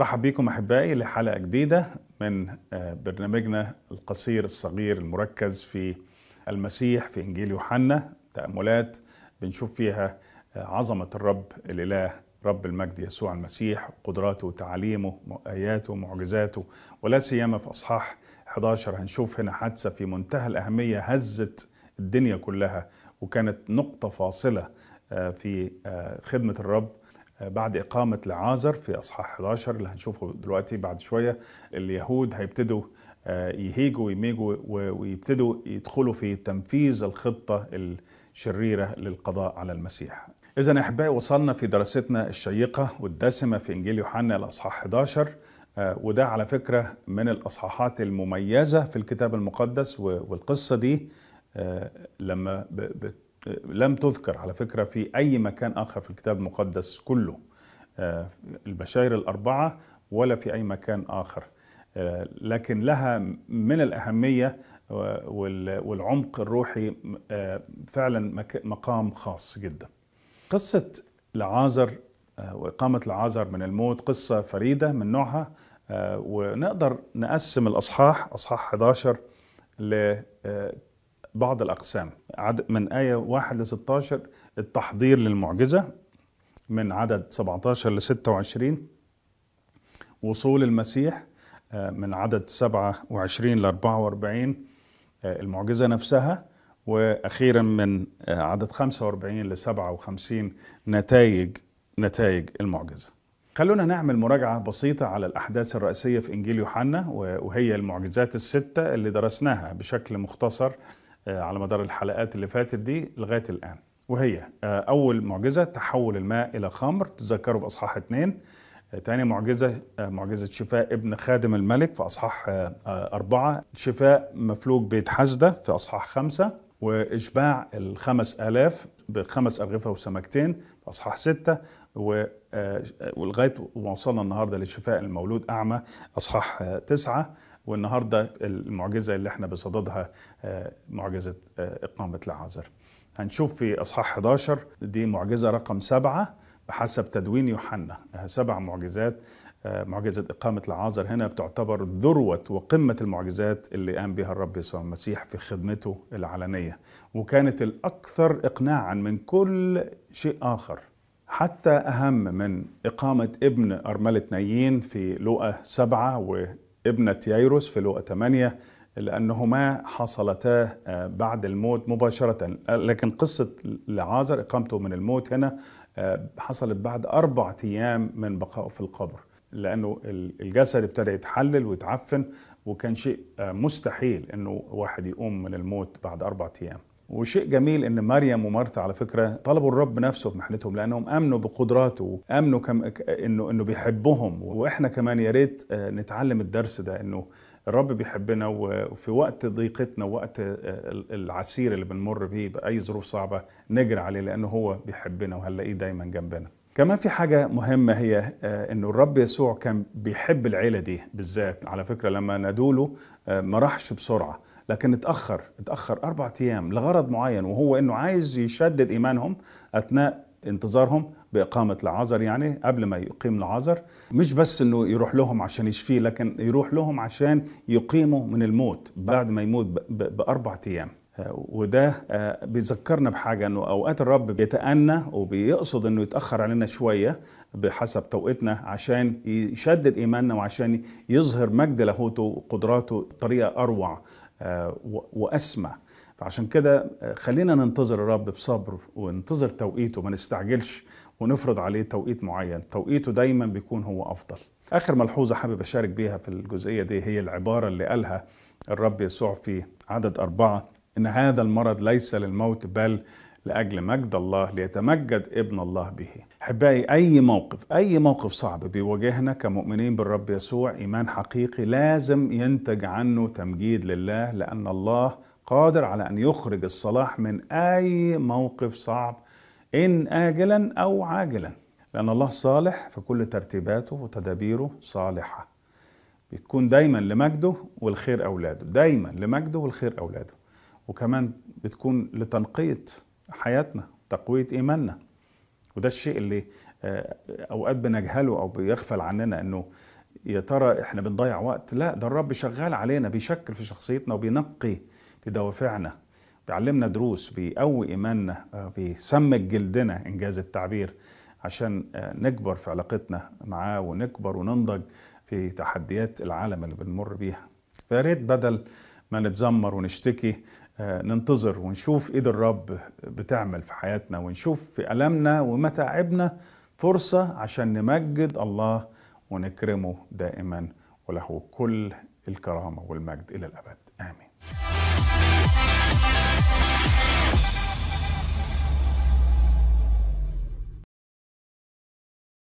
رحب بيكم أحبائي لحلقة جديدة من برنامجنا القصير الصغير المركز في المسيح في إنجيل يوحنا، تأملات بنشوف فيها عظمة الرب الإله رب المجد يسوع المسيح، قدراته وتعاليمه وآياته ومعجزاته، ولا سيما في أصحاح 11 هنشوف هنا حادثة في منتهى الأهمية هزت الدنيا كلها وكانت نقطة فاصلة في خدمة الرب بعد إقامة لعازر في أصحاح 11 اللي هنشوفه دلوقتي بعد شوية. اليهود هيبتدوا يهيجوا ويميجوا ويبتدوا يدخلوا في تنفيذ الخطة الشريرة للقضاء على المسيح. إذن يا أحبائي وصلنا في دراستنا الشيقة والدسمة في إنجيل يوحنا الأصحاح 11، وده على فكرة من الأصحاحات المميزة في الكتاب المقدس، والقصة دي لم تذكر على فكرة في أي مكان آخر في الكتاب المقدس كله، البشائر الأربعة ولا في أي مكان آخر، لكن لها من الأهمية والعمق الروحي فعلا مقام خاص جدا. قصة لعازر وإقامة لعازر من الموت قصة فريدة من نوعها، ونقدر نقسم الأصحاح أصحاح 11 لبعض الأقسام، من آية 1 ل 16 التحضير للمعجزة، من عدد 17 ل 26 وصول المسيح، من عدد 27 ل 44 المعجزة نفسها، وأخيرا من عدد 45 ل 57 نتائج المعجزة. خلونا نعمل مراجعة بسيطة على الأحداث الرئيسية في إنجيل يوحنا، وهي المعجزات ال6 اللي درسناها بشكل مختصر على مدار الحلقات اللي فاتت دي لغاية الآن، وهي أول معجزة تحول الماء إلى خمر، تذكروا في أصحاح 2. تاني معجزة شفاء ابن خادم الملك في أصحاح 4، شفاء مفلوج بيت حزدة في أصحاح 5، وإشباع ال5000 ب5 أرغفة وسمكتين في أصحاح 6، ولغاية ما وصلنا النهاردة لشفاء المولود أعمى أصحاح 9، والنهاردة المعجزة اللي احنا بصددها معجزة إقامة لعازر. هنشوف في أصحاح 11 دي معجزة رقم 7 حسب تدوين يوحنا، 7 معجزات. معجزة إقامة لعازر هنا بتعتبر ذروة وقمة المعجزات اللي قام بها الرب يسوع المسيح في خدمته العلنية، وكانت الأكثر إقناعا من كل شيء آخر، حتى أهم من إقامة ابن أرملة نايين في لوقا 7 وابنة ييروس في لوقا 8، لأنهما حصلتا بعد الموت مباشرة، لكن قصة لعازر إقامته من الموت هنا حصلت بعد 4 أيام من بقائه في القبر، لأنه الجسد ابتدى يتحلل ويتعفن، وكان شيء مستحيل أنه واحد يقوم من الموت بعد 4 أيام. وشيء جميل أن مريم ومارثا على فكرة طلبوا الرب نفسه في محنتهم، لأنهم آمنوا بقدراته، آمنوا أنه بيحبهم، وإحنا كمان يا ريت نتعلم الدرس ده، أنه الرب بيحبنا، وفي وقت ضيقتنا ووقت العسير اللي بنمر بيه بأي ظروف صعبة نجري عليه، لأنه هو بيحبنا وهنلاقيه دايما جنبنا. كمان في حاجة مهمة هي أنه الرب يسوع كان بيحب العيلة دي بالذات على فكرة، لما نادوله ما راحش بسرعة، لكن اتأخر 4 أيام لغرض معين، وهو أنه عايز يشدد إيمانهم أثناء انتظارهم بإقامة لعازر، يعني قبل ما يقيم لعازر، مش بس أنه يروح لهم عشان يشفيه، لكن يروح لهم عشان يقيموا من الموت بعد ما يموت ب4 أيام. وده بيذكرنا بحاجة، أنه أوقات الرب بيتأنى وبيقصد أنه يتأخر علينا شوية بحسب توقيتنا عشان يشدد إيماننا، وعشان يظهر مجد لاهوته وقدراته بطريقة أروع وأسمع. فعشان كده خلينا ننتظر الرب بصبر وننتظر توقيته، ما نستعجلش ونفرض عليه توقيت معين، توقيته دايما بيكون هو أفضل. آخر ملحوظة حابب أشارك بيها في الجزئية دي هي العبارة اللي قالها الرب يسوع في عدد 4، إن هذا المرض ليس للموت بل لأجل مجد الله ليتمجد ابن الله به. أحبائي أي موقف صعب بيواجهنا كمؤمنين بالرب يسوع، إيمان حقيقي لازم ينتج عنه تمجيد لله، لأن الله قادر على أن يخرج الصلاح من أي موقف صعب، إن آجلا أو عاجلا، لأن الله صالح فكل ترتيباته وتدابيره صالحة، بيكون دايما لمجده والخير أولاده، دايما لمجده والخير أولاده، وكمان بتكون لتنقية حياتنا تقوية إيماننا. وده الشيء اللي أوقات بنجهله أو بيغفل عننا، أنه يا ترى احنا بنضيع وقت؟ لا، ده الرب شغال علينا، بيشكل في شخصيتنا وبينقي في دوافعنا، بيعلمنا دروس، بيقوي ايماننا، بيسمك جلدنا انجاز التعبير عشان نكبر في علاقتنا معاه ونكبر وننضج في تحديات العالم اللي بنمر بيها. فيا ريت بدل ما نتذمر ونشتكي ننتظر ونشوف ايد الرب بتعمل في حياتنا، ونشوف في ألمنا ومتاعبنا فرصة عشان نمجد الله ونكرمه دائما، وله كل الكرامة والمجد إلى الأبد. آمين.